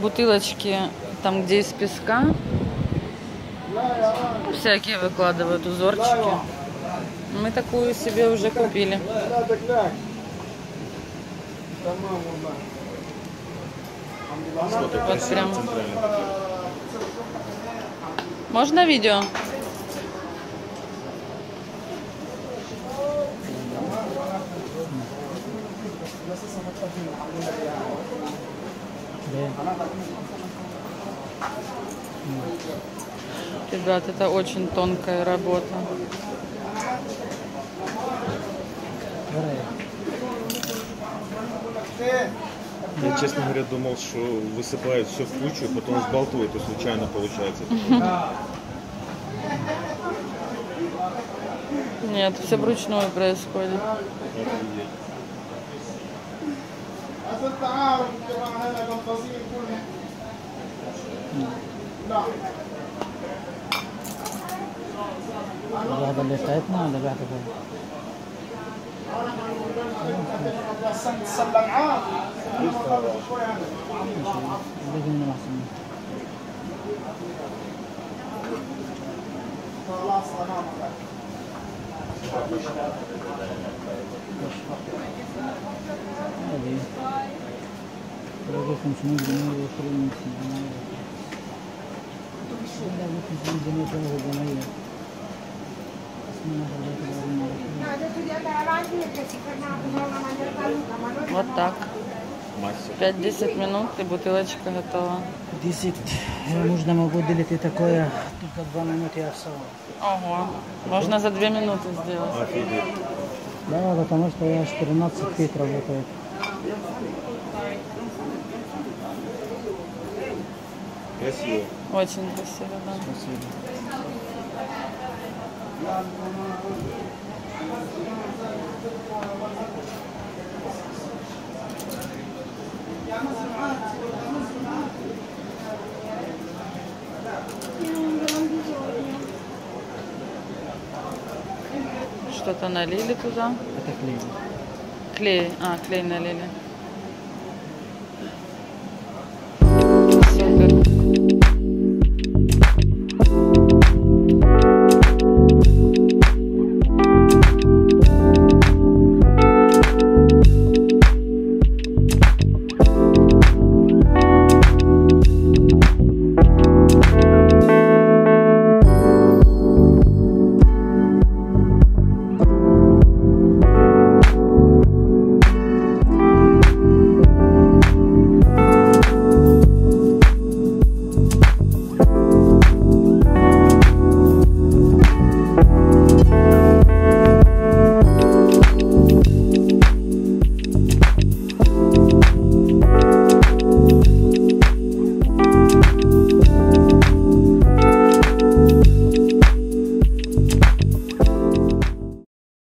бутылочки, там где из песка, всякие выкладывают узорчики. Мы такую себе уже купили. Вот прям. Можно видео? Ребят, это очень тонкая работа. Я, честно говоря, думал, что высыпают все в кучу, потом сболтуют, и случайно получается. Нет, все вручную происходит. Вот так. 5-10 минут и бутылочка готова. 10. Можно могу делать и такое, только 2 минуты я всего. Ого. Можно за 2 минуты сделать. Офигеть. Да, потому что я 14 лет работаю. Красиво. Очень красиво, да. Спасибо. Что-то налили туда? Это клей. Клей, клей налили.